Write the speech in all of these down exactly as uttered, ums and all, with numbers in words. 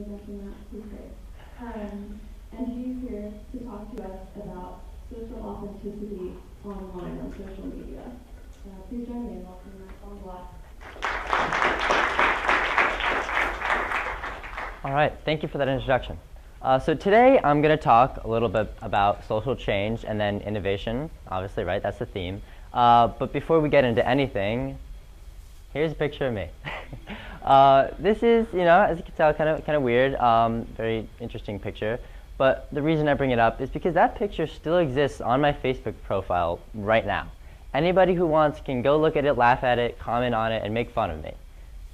is making that secret. Um, and she's here to talk to us about social authenticity online on social media. Uh, please join me in welcoming Max Bonzulak. All right, thank you for that introduction. Uh, so today I'm going to talk a little bit about social change and then innovation, obviously, right? That's the theme. Uh, but before we get into anything, here's a picture of me. uh, this is, you know, as you can tell, kind of kind of weird, um, very interesting picture. But the reason I bring it up is because that picture still exists on my Facebook profile right now. Anybody who wants can go look at it, laugh at it, comment on it, and make fun of me.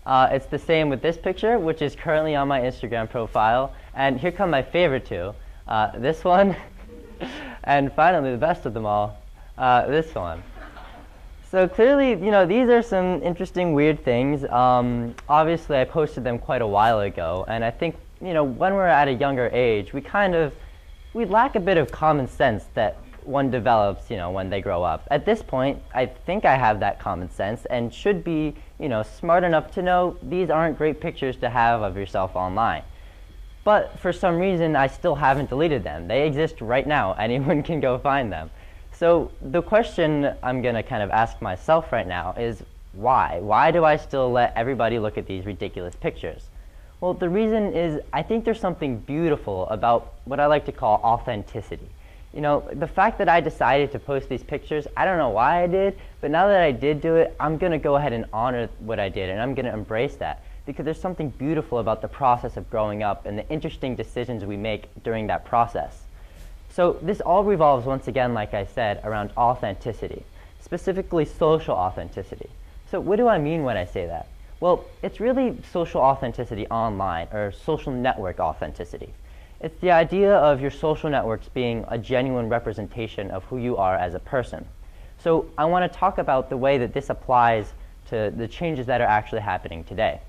Uh, it's the same with this picture, which is currently on my Instagram profile. And here come my favorite two. Uh, this one, and finally, the best of them all, uh, this one. So clearly, you know, these are some interesting, weird things. Um, obviously, I posted them quite a while ago. And I think, you know, when we're at a younger age, we kind of, we lack a bit of common sense that one develops, you know, when they grow up. At this point, I think I have that common sense and should be, you know, smart enough to know these aren't great pictures to have of yourself online. But for some reason, I still haven't deleted them. They exist right now. Anyone can go find them. So the question I'm going to kind of ask myself right now is why? Why do I still let everybody look at these ridiculous pictures? Well, the reason is I think there's something beautiful about what I like to call authenticity. You know, the fact that I decided to post these pictures, I don't know why I did, but now that I did do it, I'm going to go ahead and honor what I did, and I'm going to embrace that, because there's something beautiful about the process of growing up and the interesting decisions we make during that process. So this all revolves, once again, like I said, around authenticity, specifically social authenticity. So what do I mean when I say that? Well, it's really social authenticity online, or social network authenticity. It's the idea of your social networks being a genuine representation of who you are as a person. So I want to talk about the way that this applies to the changes that are actually happening today.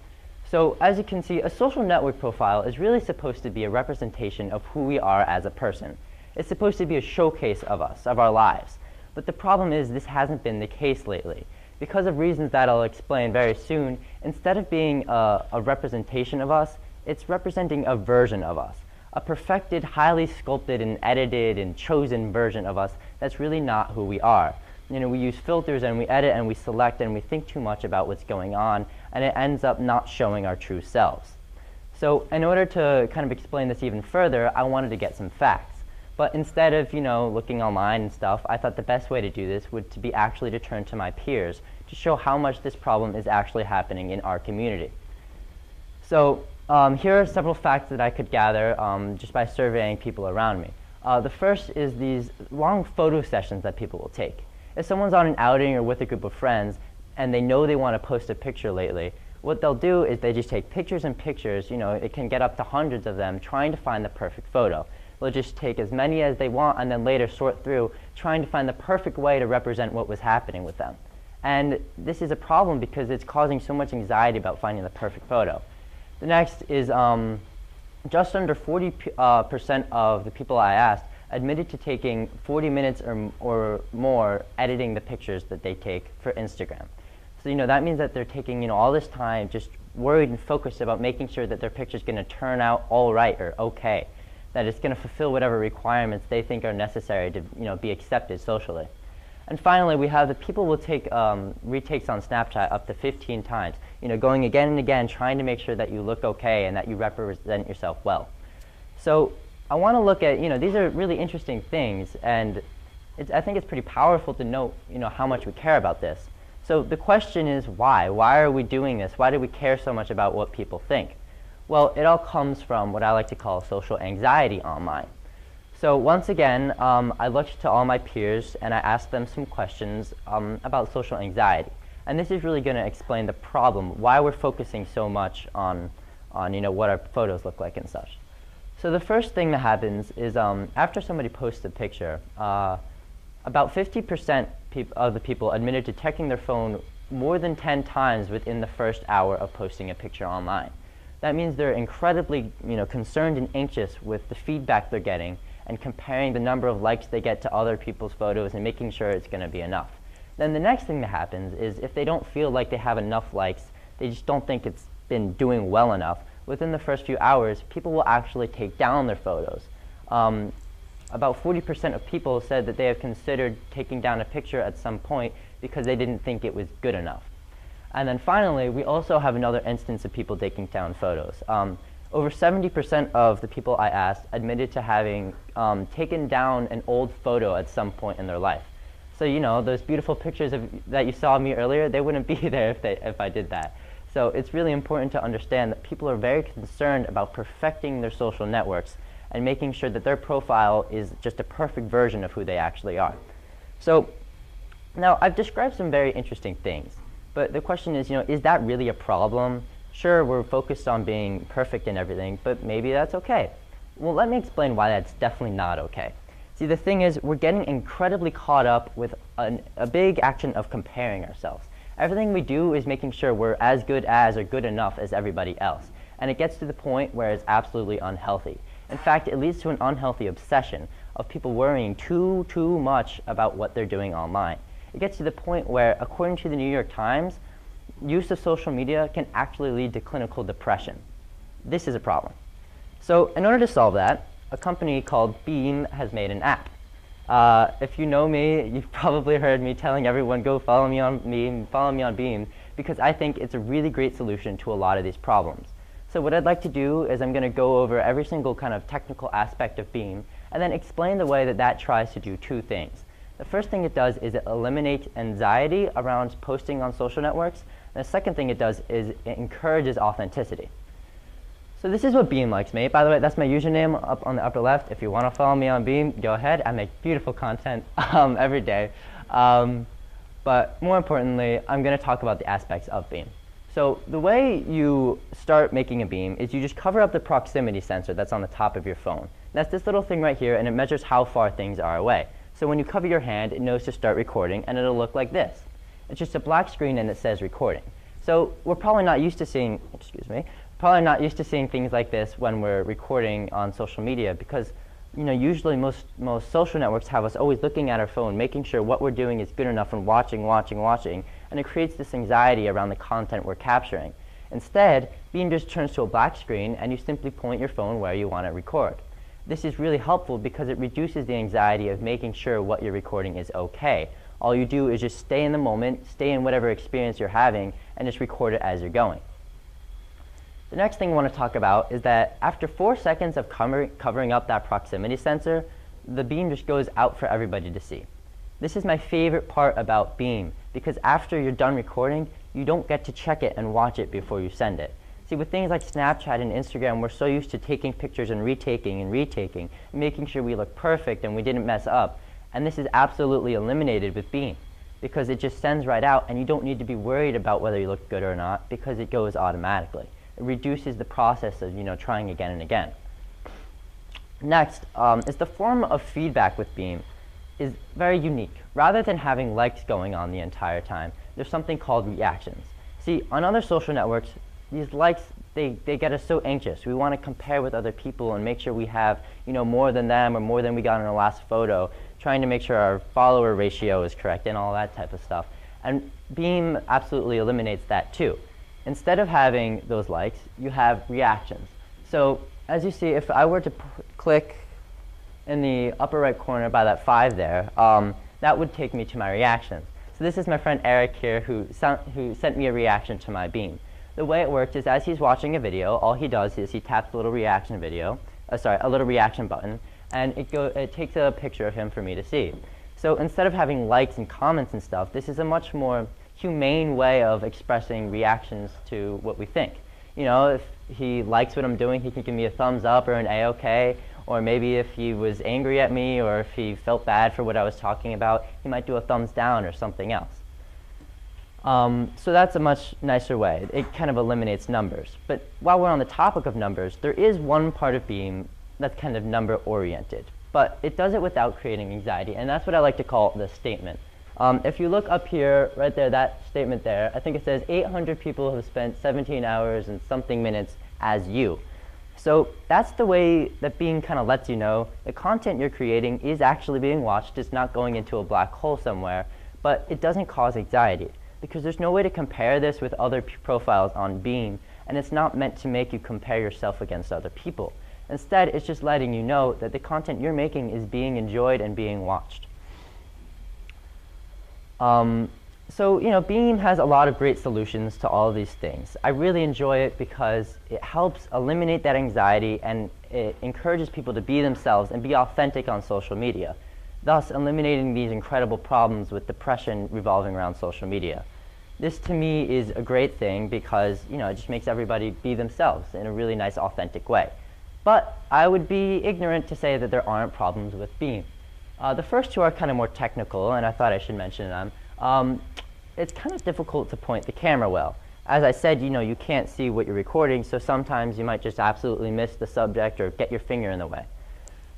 So as you can see, a social network profile is really supposed to be a representation of who we are as a person. It's supposed to be a showcase of us, of our lives. But the problem is this hasn't been the case lately. Because of reasons that I'll explain very soon, instead of being a, a representation of us, it's representing a version of us. A perfected, highly sculpted and edited and chosen version of us that's really not who we are. You know, we use filters and we edit and we select and we think too much about what's going on, and it ends up not showing our true selves. So in order to kind of explain this even further, I wanted to get some facts. But instead of, you know, looking online and stuff, I thought the best way to do this would to be actually to turn to my peers to show how much this problem is actually happening in our community. So Um, here are several facts that I could gather um, just by surveying people around me. Uh, the first is these long photo sessions that people will take. If someone's on an outing or with a group of friends and they know they want to post a picture lately, what they'll do is they just take pictures and pictures, you know, it can get up to hundreds of them, trying to find the perfect photo. They'll just take as many as they want and then later sort through, trying to find the perfect way to represent what was happening with them. And this is a problem because it's causing so much anxiety about finding the perfect photo. The next is um, just under forty percent uh, of the people I asked admitted to taking forty minutes or, or more editing the pictures that they take for Instagram. So, you know, that means that they're taking, you know, all this time just worried and focused about making sure that their picture's going to turn out all right or okay, that it's going to fulfill whatever requirements they think are necessary to, you know, be accepted socially. And finally, we have that people will take um, retakes on Snapchat up to fifteen times, you know, going again and again, trying to make sure that you look okay and that you represent yourself well. So I want to look at, you know, these are really interesting things, and it's, I think it's pretty powerful to note, you know, how much we care about this. So the question is why? Why are we doing this? Why do we care so much about what people think? Well, it all comes from what I like to call social anxiety online. So once again, um, I looked to all my peers and I asked them some questions um, about social anxiety. And this is really going to explain the problem, why we're focusing so much on, on you know, what our photos look like and such. So the first thing that happens is um, after somebody posts a picture, uh, about fifty percent of the people admitted to checking their phone more than ten times within the first hour of posting a picture online. That means they're incredibly, you know, concerned and anxious with the feedback they're getting and comparing the number of likes they get to other people's photos and making sure it's going to be enough. Then the next thing that happens is if they don't feel like they have enough likes, they just don't think it's been doing well enough, within the first few hours, people will actually take down their photos. Um, about forty percent of people said that they have considered taking down a picture at some point because they didn't think it was good enough. And then finally, we also have another instance of people taking down photos. Um, over seventy percent of the people I asked admitted to having um, taken down an old photo at some point in their life. So, you know, those beautiful pictures of, that you saw me earlier, they wouldn't be there if, they, if I did that. So it's really important to understand that people are very concerned about perfecting their social networks and making sure that their profile is just a perfect version of who they actually are. So now I've described some very interesting things, but the question is, you know, is that really a problem? Sure, we're focused on being perfect in everything, but maybe that's okay. Well, let me explain why that's definitely not okay. See, the thing is, we're getting incredibly caught up with an, a big action of comparing ourselves. Everything we do is making sure we're as good as or good enough as everybody else. And it gets to the point where it's absolutely unhealthy. In fact, it leads to an unhealthy obsession of people worrying too, too much about what they're doing online. It gets to the point where, according to the New York Times, use of social media can actually lead to clinical depression. This is a problem. So in order to solve that, a company called Beme has made an app. Uh, if you know me, you've probably heard me telling everyone, go follow me on Beme, follow me on Beme, because I think it's a really great solution to a lot of these problems. So what I'd like to do is I'm going to go over every single kind of technical aspect of Beme and then explain the way that that tries to do two things. The first thing it does is it eliminates anxiety around posting on social networks, and the second thing it does is it encourages authenticity. So this is what Beme likes me. By the way, that's my username up on the upper left. If you want to follow me on Beme, go ahead. I make beautiful content um, every day. Um, but more importantly, I'm going to talk about the aspects of Beme. So the way you start making a Beme is you just cover up the proximity sensor that's on the top of your phone. That's this little thing right here, and it measures how far things are away. So when you cover your hand, it knows to start recording, and it'll look like this. It's just a black screen, and it says recording. So we're probably not used to seeing, excuse me, probably not used to seeing things like this when we're recording on social media because, you know, usually most, most social networks have us always looking at our phone, making sure what we're doing is good enough and watching, watching, watching, and it creates this anxiety around the content we're capturing. Instead, Beme just turns to a black screen and you simply point your phone where you want to record. This is really helpful because it reduces the anxiety of making sure what you're recording is okay. All you do is just stay in the moment, stay in whatever experience you're having, and just record it as you're going. The next thing I want to talk about is that after four seconds of cover covering up that proximity sensor, the Beme just goes out for everybody to see. This is my favorite part about Beme, because after you're done recording, you don't get to check it and watch it before you send it. See, with things like Snapchat and Instagram, we're so used to taking pictures and retaking and retaking, making sure we look perfect and we didn't mess up. And this is absolutely eliminated with Beme, because it just sends right out and you don't need to be worried about whether you look good or not, because it goes automatically. It reduces the process of, you know, trying again and again. Next um, is the form of feedback with Beme is very unique. Rather than having likes going on the entire time, there's something called reactions. See, on other social networks, these likes, they, they get us so anxious. We want to compare with other people and make sure we have, you know, more than them or more than we got in our last photo, trying to make sure our follower ratio is correct and all that type of stuff. And Beme absolutely eliminates that too. Instead of having those likes, you have reactions. So as you see, if I were to click in the upper right corner by that five there, um, that would take me to my reactions. So this is my friend Eric here who, who sent me a reaction to my Beme. The way it worked is as he's watching a video, all he does is he taps a little reaction video, uh, sorry, a little reaction button, and it, go, it takes a picture of him for me to see. So instead of having likes and comments and stuff, this is a much more humane way of expressing reactions to what we think. You know, if he likes what I'm doing, he can give me a thumbs up or an A-OK, or maybe if he was angry at me or if he felt bad for what I was talking about, he might do a thumbs down or something else. Um, so that's a much nicer way. It kind of eliminates numbers. But while we're on the topic of numbers, there is one part of Beme that's kind of number-oriented, but it does it without creating anxiety, and that's what I like to call the statement. Um, if you look up here, right there, that statement there, I think it says eight hundred people have spent seventeen hours and something minutes as you. So that's the way that Beme kind of lets you know the content you're creating is actually being watched, it's not going into a black hole somewhere, but it doesn't cause anxiety because there's no way to compare this with other profiles on Beme and it's not meant to make you compare yourself against other people. Instead, it's just letting you know that the content you're making is being enjoyed and being watched. Um, so, you know, Beme has a lot of great solutions to all of these things. I really enjoy it because it helps eliminate that anxiety, and it encourages people to be themselves and be authentic on social media, thus eliminating these incredible problems with depression revolving around social media. This, to me, is a great thing because, you know, it just makes everybody be themselves in a really nice, authentic way. But I would be ignorant to say that there aren't problems with Beme. Uh, the first two are kind of more technical, and I thought I should mention them. Um, it's kind of difficult to point the camera well. As I said, you know, you can't see what you're recording, so sometimes you might just absolutely miss the subject or get your finger in the way.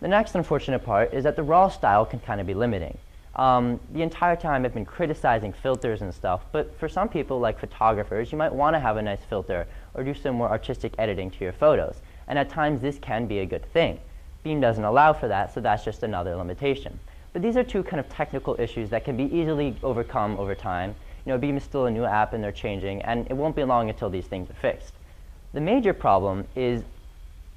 The next unfortunate part is that the raw style can kind of be limiting. Um, the entire time I've been criticizing filters and stuff, but for some people, like photographers, you might want to have a nice filter or do some more artistic editing to your photos. And at times, this can be a good thing. Beme doesn't allow for that, so that's just another limitation. But these are two kind of technical issues that can be easily overcome over time. You know, Beme is still a new app and they're changing, and it won't be long until these things are fixed. The major problem is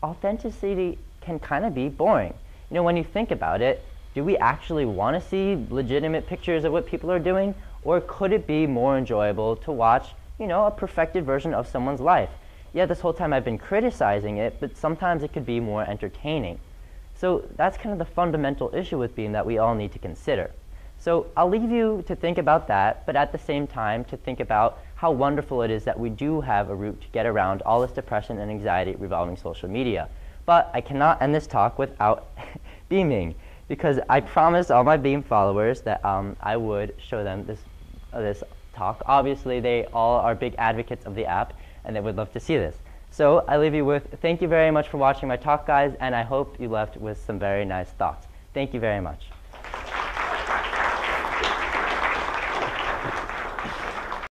authenticity can kind of be boring. You know, when you think about it, do we actually want to see legitimate pictures of what people are doing? Or could it be more enjoyable to watch, you know, a perfected version of someone's life? Yeah, this whole time I've been criticizing it, but sometimes it could be more entertaining. So that's kind of the fundamental issue with Beme that we all need to consider. So I'll leave you to think about that, but at the same time to think about how wonderful it is that we do have a route to get around all this depression and anxiety revolving social media. But I cannot end this talk without Beming, because I promised all my Beme followers that um, I would show them this, uh, this talk. Obviously, they all are big advocates of the app, and they would love to see this. So I leave you with thank you very much for watching my talk, guys, and I hope you left with some very nice thoughts. Thank you very much.